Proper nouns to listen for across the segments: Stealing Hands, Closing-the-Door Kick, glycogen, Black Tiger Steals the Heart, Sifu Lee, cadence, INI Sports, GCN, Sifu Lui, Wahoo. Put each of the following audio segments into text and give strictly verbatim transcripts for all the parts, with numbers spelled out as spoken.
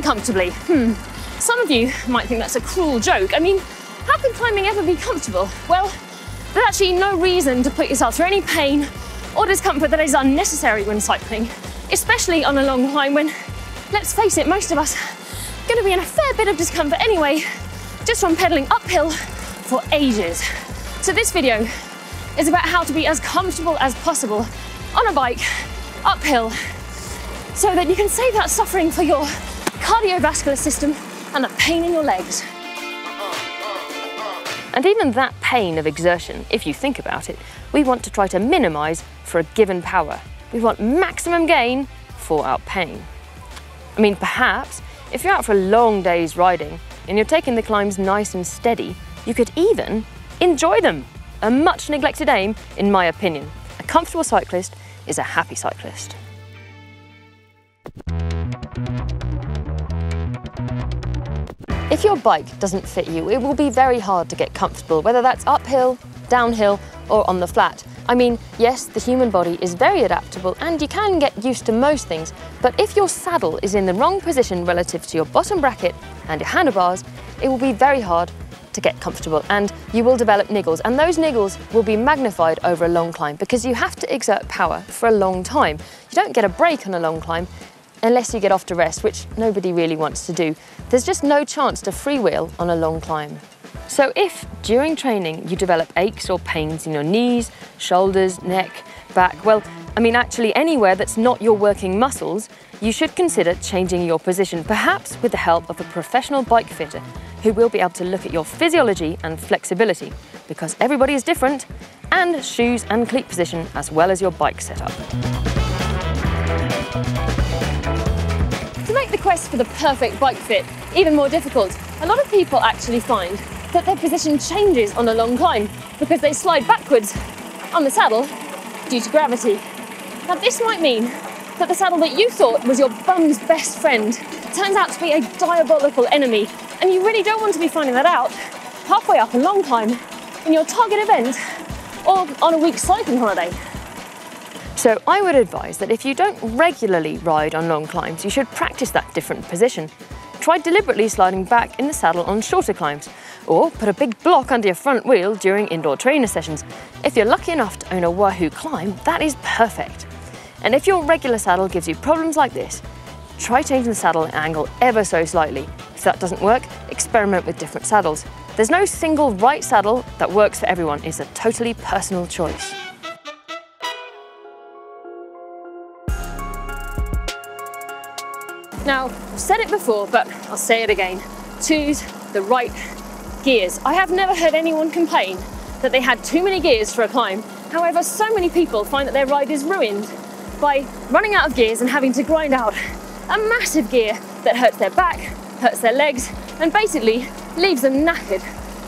in comfortably. Hmm. Some of you might think that's a cruel joke. I mean, how could climbing ever be comfortable? Well, there's actually no reason to put yourself through any pain or discomfort that is unnecessary when cycling, especially on a long climb when, let's face it, most of us are going to be in a fair bit of discomfort anyway, just from pedaling uphill for ages. So this video is about how to be as comfortable as possible on a bike uphill so that you can save that suffering for your cardiovascular system and the pain in your legs. And even that pain of exertion, if you think about it, we want to try to minimise for a given power. We want maximum gain for our pain. I mean, perhaps, if you're out for a long day's riding and you're taking the climbs nice and steady, you could even enjoy them. A much neglected aim, in my opinion. A comfortable cyclist is a happy cyclist. If your bike doesn't fit you, it will be very hard to get comfortable, whether that's uphill, downhill, or on the flat. I mean, yes, the human body is very adaptable and you can get used to most things, but if your saddle is in the wrong position relative to your bottom bracket and your handlebars, it will be very hard to get comfortable and you will develop niggles, and those niggles will be magnified over a long climb because you have to exert power for a long time. You don't get a break on a long climb unless you get off to rest, which nobody really wants to do. There's just no chance to freewheel on a long climb. So if during training you develop aches or pains in your knees, shoulders, neck, back, well, I mean actually anywhere that's not your working muscles, you should consider changing your position, perhaps with the help of a professional bike fitter who will be able to look at your physiology and flexibility, because everybody is different, and shoes and cleat position as well as your bike setup. To make the quest for the perfect bike fit even more difficult, a lot of people actually find that their position changes on a long climb because they slide backwards on the saddle due to gravity. Now this might mean that the saddle that you thought was your bum's best friend turns out to be a diabolical enemy, and you really don't want to be finding that out halfway up a long climb in your target event or on a week's cycling holiday. So I would advise that if you don't regularly ride on long climbs, you should practice that different position. Try deliberately sliding back in the saddle on shorter climbs, or put a big block under your front wheel during indoor trainer sessions. If you're lucky enough to own a Wahoo climb, that is perfect. And if your regular saddle gives you problems like this, try changing the saddle angle ever so slightly. If that doesn't work, experiment with different saddles. There's no single right saddle that works for everyone. It's a totally personal choice. Now, I've said it before, but I'll say it again. Choose the right gears. I have never heard anyone complain that they had too many gears for a climb. However, so many people find that their ride is ruined by running out of gears and having to grind out a massive gear that hurts their back, hurts their legs, and basically leaves them knackered.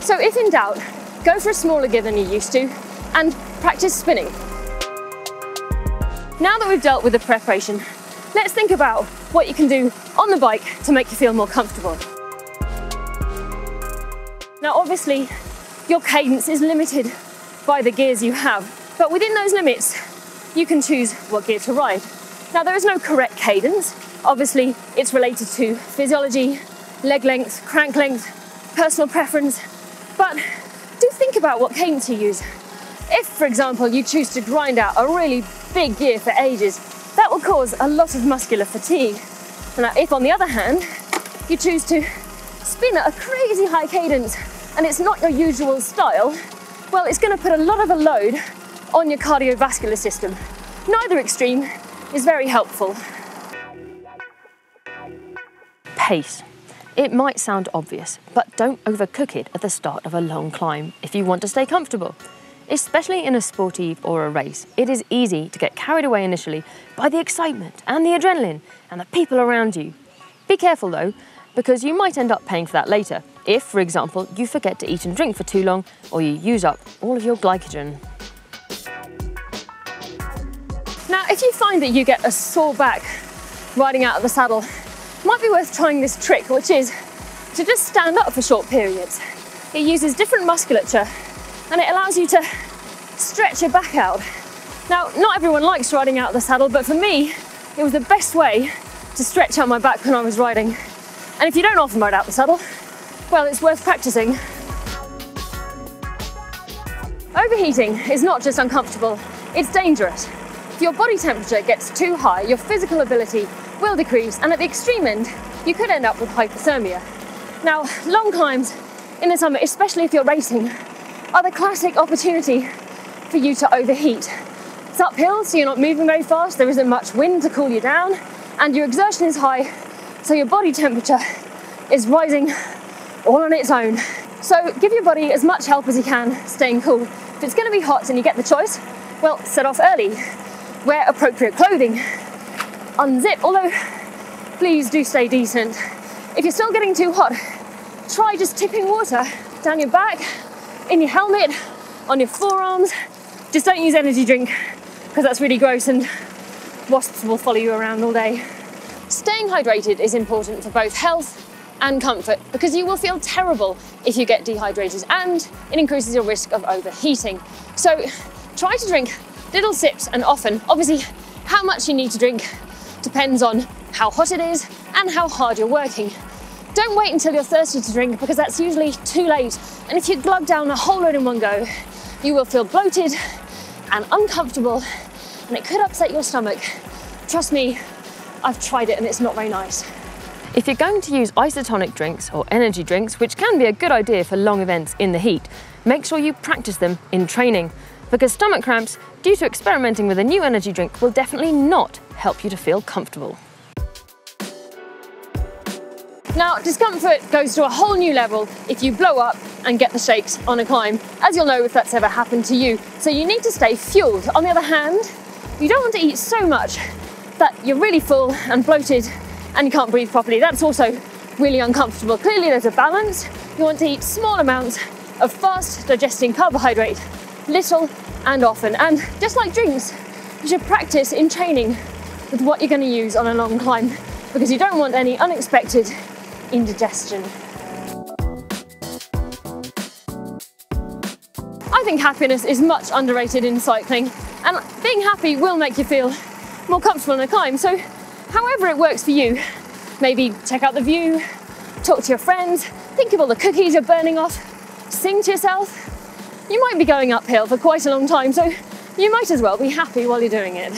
So if in doubt, go for a smaller gear than you used to and practice spinning. Now that we've dealt with the preparation, let's think about what you can do on the bike to make you feel more comfortable. Now obviously, your cadence is limited by the gears you have, but within those limits, you can choose what gear to ride. Now there is no correct cadence. Obviously, it's related to physiology, leg length, crank length, personal preference, but do think about what cadence you use. If, for example, you choose to grind out a really big gear for ages, that will cause a lot of muscular fatigue. Now, if on the other hand, you choose to spin at a crazy high cadence and it's not your usual style, well, it's going to put a lot of a load on your cardiovascular system. Neither extreme is very helpful. Pace. It might sound obvious, but don't overcook it at the start of a long climb if you want to stay comfortable. Especially in a sportive or a race, it is easy to get carried away initially by the excitement and the adrenaline and the people around you. Be careful though, because you might end up paying for that later if, for example, you forget to eat and drink for too long or you use up all of your glycogen. Now, if you find that you get a sore back riding out of the saddle, it might be worth trying this trick, which is to just stand up for short periods. It uses different musculature and it allows you to stretch your back out. Now, not everyone likes riding out of the saddle, but for me, it was the best way to stretch out my back when I was riding. And if you don't often ride out the saddle, well, it's worth practicing. Overheating is not just uncomfortable, it's dangerous. If your body temperature gets too high, your physical ability will decrease, and at the extreme end, you could end up with hypothermia. Now, long climbs in the summer, especially if you're racing, are the classic opportunity for you to overheat. It's uphill, so you're not moving very fast, there isn't much wind to cool you down, and your exertion is high, so your body temperature is rising all on its own. So give your body as much help as you can staying cool. If it's going to be hot and you get the choice, well, set off early. Wear appropriate clothing. Unzip, although please do stay decent. If you're still getting too hot, try just tipping water down your back, in your helmet, on your forearms. Just don't use energy drink, because that's really gross and wasps will follow you around all day. Staying hydrated is important for both health and comfort, because you will feel terrible if you get dehydrated, and it increases your risk of overheating. So try to drink little sips and often. Obviously, how much you need to drink depends on how hot it is and how hard you're working. Don't wait until you're thirsty to drink, because that's usually too late. And if you glug down a whole load in one go, you will feel bloated and uncomfortable, and it could upset your stomach. Trust me, I've tried it and it's not very nice. If you're going to use isotonic drinks or energy drinks, which can be a good idea for long events in the heat, make sure you practice them in training, because stomach cramps due to experimenting with a new energy drink will definitely not help you to feel comfortable. Now, discomfort goes to a whole new level if you blow up and get the shakes on a climb, as you'll know if that's ever happened to you. So you need to stay fueled. On the other hand, you don't want to eat so much that you're really full and bloated and you can't breathe properly. That's also really uncomfortable. Clearly there's a balance. You want to eat small amounts of fast digesting carbohydrate, little and often. And just like drinks, you should practice in training with what you're going to use on a long climb, because you don't want any unexpected indigestion. I think happiness is much underrated in cycling, and being happy will make you feel more comfortable on a climb. So however it works for you, maybe check out the view, talk to your friends, think of all the cookies you're burning off, sing to yourself. You might be going uphill for quite a long time, so you might as well be happy while you're doing it.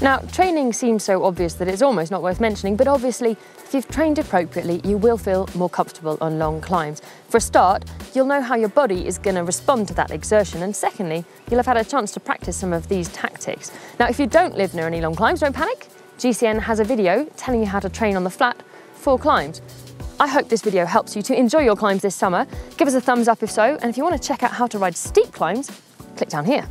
Now, training seems so obvious that it's almost not worth mentioning, but obviously, if you've trained appropriately, you will feel more comfortable on long climbs. For a start, you'll know how your body is going to respond to that exertion, and secondly, you'll have had a chance to practice some of these tactics. Now, if you don't live near any long climbs, don't panic. G C N has a video telling you how to train on the flat for climbs. I hope this video helps you to enjoy your climbs this summer. Give us a thumbs up if so, and if you want to check out how to ride steep climbs, click down here.